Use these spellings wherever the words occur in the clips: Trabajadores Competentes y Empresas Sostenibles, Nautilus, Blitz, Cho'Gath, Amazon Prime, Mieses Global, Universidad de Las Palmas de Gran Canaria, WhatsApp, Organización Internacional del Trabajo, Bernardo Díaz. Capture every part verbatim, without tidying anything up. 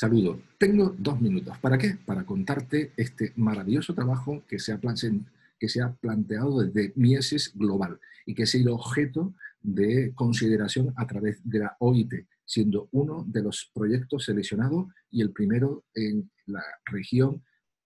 Saludo. Tengo dos minutos. ¿Para qué? Para contarte este maravilloso trabajo que se ha, que se ha planteado desde Mieses Global y que ha sido objeto de consideración a través de la O I T, siendo uno de los proyectos seleccionados y el primero en la región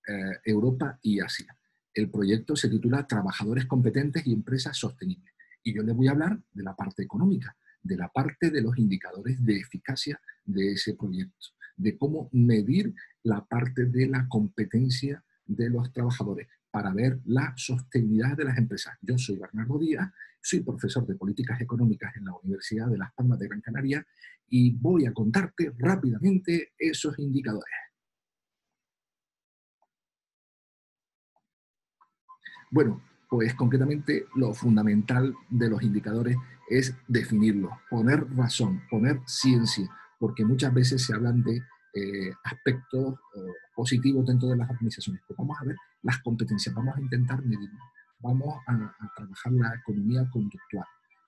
eh, Europa y Asia. El proyecto se titula Trabajadores Competentes y Empresas Sostenibles. Y yo les voy a hablar de la parte económica, de la parte de los indicadores de eficacia de ese proyecto, de cómo medir la parte de la competencia de los trabajadores para ver la sostenibilidad de las empresas. Yo soy Bernardo Díaz, soy profesor de Políticas Económicas en la Universidad de Las Palmas de Gran Canaria y voy a contarte rápidamente esos indicadores. Bueno, pues concretamente lo fundamental de los indicadores es definirlos, poner razón, poner ciencia, porque muchas veces se hablan de eh, aspectos eh, positivos dentro de las organizaciones. Pues vamos a ver las competencias, vamos a intentar medirlas, vamos a, a trabajar la economía conductual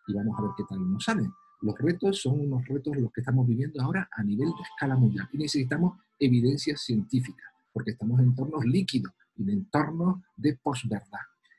y vamos a ver qué tal nos salen. Los retos son unos retos los que estamos viviendo ahora a nivel de escala mundial y necesitamos evidencia científica, porque estamos en entornos líquidos y en entornos de posverdad.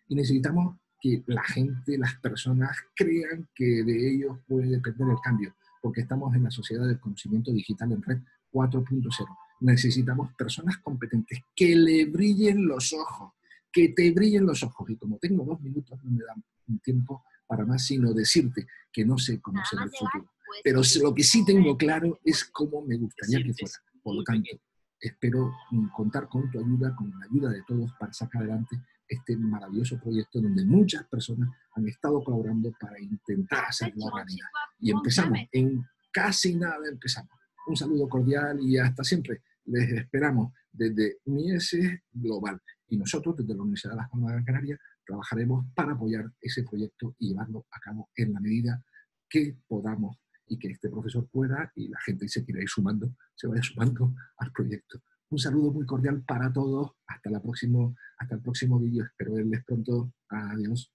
Y necesitamos que la gente, las personas, crean que de ellos puede depender el cambio, porque estamos en la sociedad del conocimiento digital en red cuatro punto cero. Necesitamos personas competentes que le brillen los ojos, que te brillen los ojos. Y como tengo dos minutos, no me da tiempo para más, sino decirte que no sé cómo será el futuro. Pero lo que sí tengo claro es cómo me gustaría que fuera. Por lo tanto, espero contar con tu ayuda, con la ayuda de todos, para sacar adelante este maravilloso proyecto donde muchas personas han estado colaborando para intentar hacerlo realidad. Y empezamos, en casi nada empezamos. Un saludo cordial y hasta siempre. Les esperamos desde Mieses Global. Y nosotros, desde la Universidad de Las Palmas de Gran Canaria, trabajaremos para apoyar ese proyecto y llevarlo a cabo en la medida que podamos y que este profesor pueda y la gente se quiera ir sumando, se vaya sumando al proyecto. Un saludo muy cordial para todos. Hasta la próxima, hasta el próximo vídeo. Espero verles pronto. Adiós.